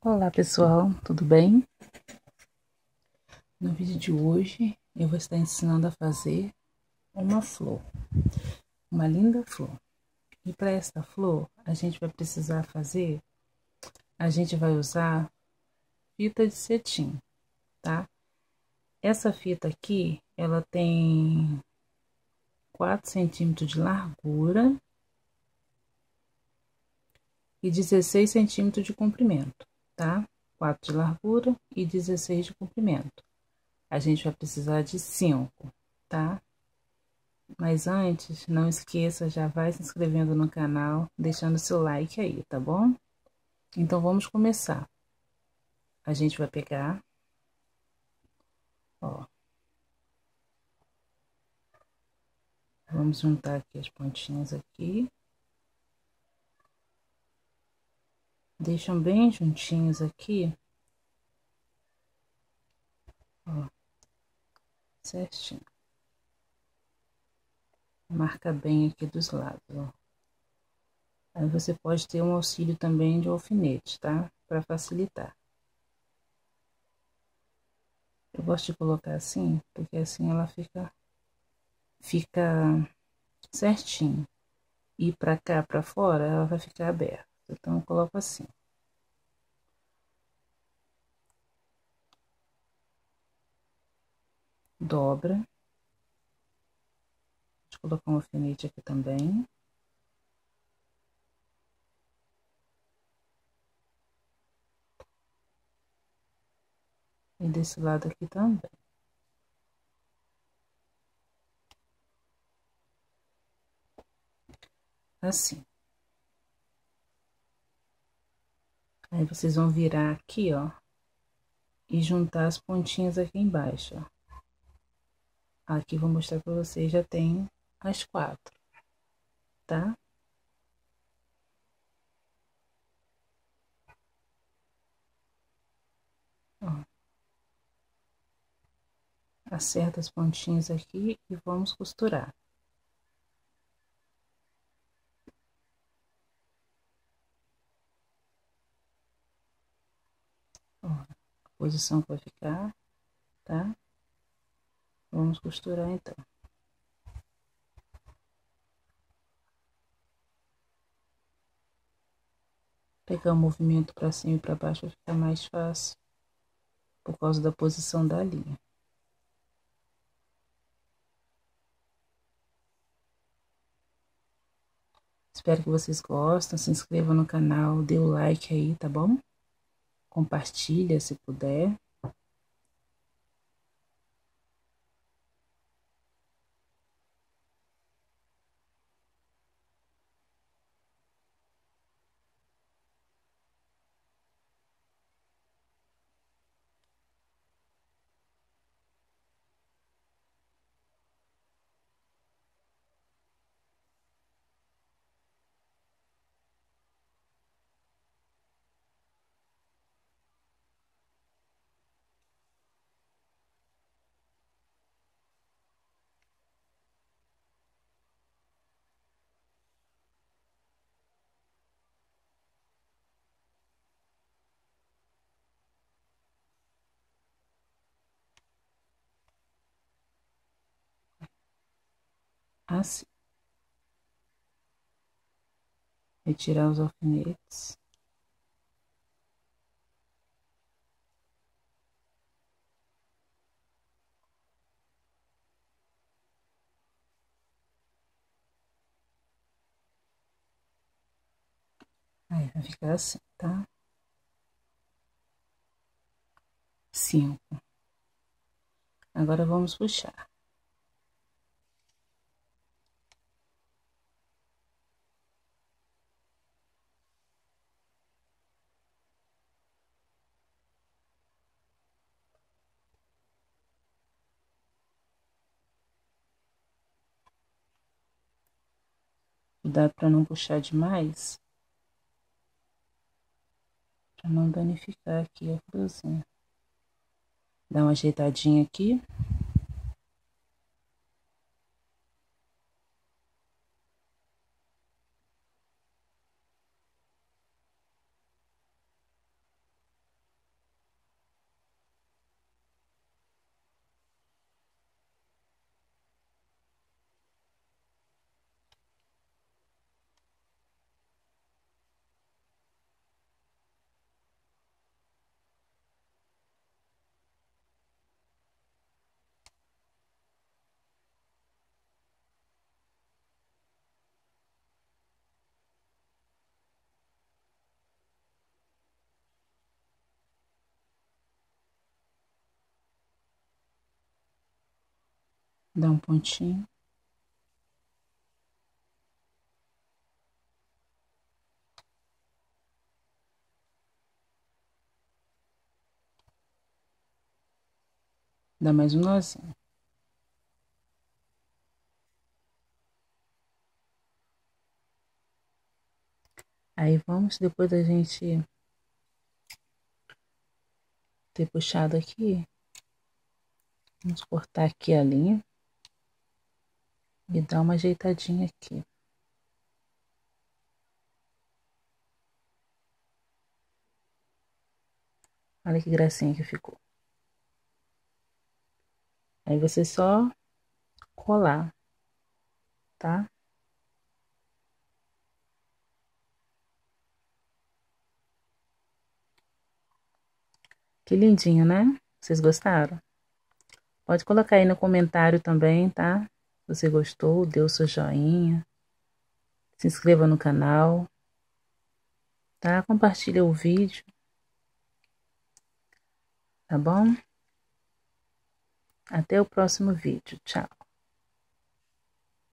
Olá pessoal, tudo bem? No vídeo de hoje eu vou estar ensinando a fazer uma flor, uma linda flor. E para esta flor a gente vai usar fita de cetim, tá? Essa fita aqui, ela tem 4 centímetros de largura e 16 centímetros de comprimento. Tá? 4 de largura e 16 de comprimento. A gente vai precisar de 5, tá? Mas antes, não esqueça, já vai se inscrevendo no canal, deixando seu like aí, tá bom? Então, vamos começar. A gente vai pegar, ó. Vamos juntar aqui as pontinhas aqui. Deixam bem juntinhos aqui, ó, certinho. Marca bem aqui dos lados, ó. Aí você pode ter um auxílio também de alfinete, tá? Pra facilitar. Eu gosto de colocar assim, porque assim ela fica certinho. E pra cá, pra fora, ela vai ficar aberta. Então, eu coloco assim. Dobra. Vou colocar um alfinete aqui também. E desse lado aqui também. Assim. Aí, vocês vão virar aqui, ó, e juntar as pontinhas aqui embaixo, ó. Aqui vou mostrar pra vocês, já tem as 4, tá? Ó. Acerta as pontinhas aqui e vamos costurar. Posição que vai ficar, tá? Vamos costurar então. Pegar o movimento pra cima e pra baixo vai ficar mais fácil, por causa da posição da linha. Espero que vocês gostem, se inscrevam no canal, dê o like aí, tá bom? Compartilha se puder. Assim. Retirar os alfinetes. Aí vai ficar assim, tá? 5. Agora vamos puxar. Cuidado para não puxar demais, para não danificar aqui a florzinha. Dá uma ajeitadinha aqui. dá um pontinho. Dá mais um nozinho. Aí vamos, depois da gente ter puxado aqui, vamos cortar aqui a linha e dar uma ajeitadinha aqui. Olha que gracinha que ficou. Aí você só colar, tá? Que lindinho, né? Vocês gostaram? Pode colocar aí no comentário também, tá? Se você gostou, dê o seu joinha. Se inscreva no canal. Tá? Compartilha o vídeo. Tá bom? Até o próximo vídeo. Tchau.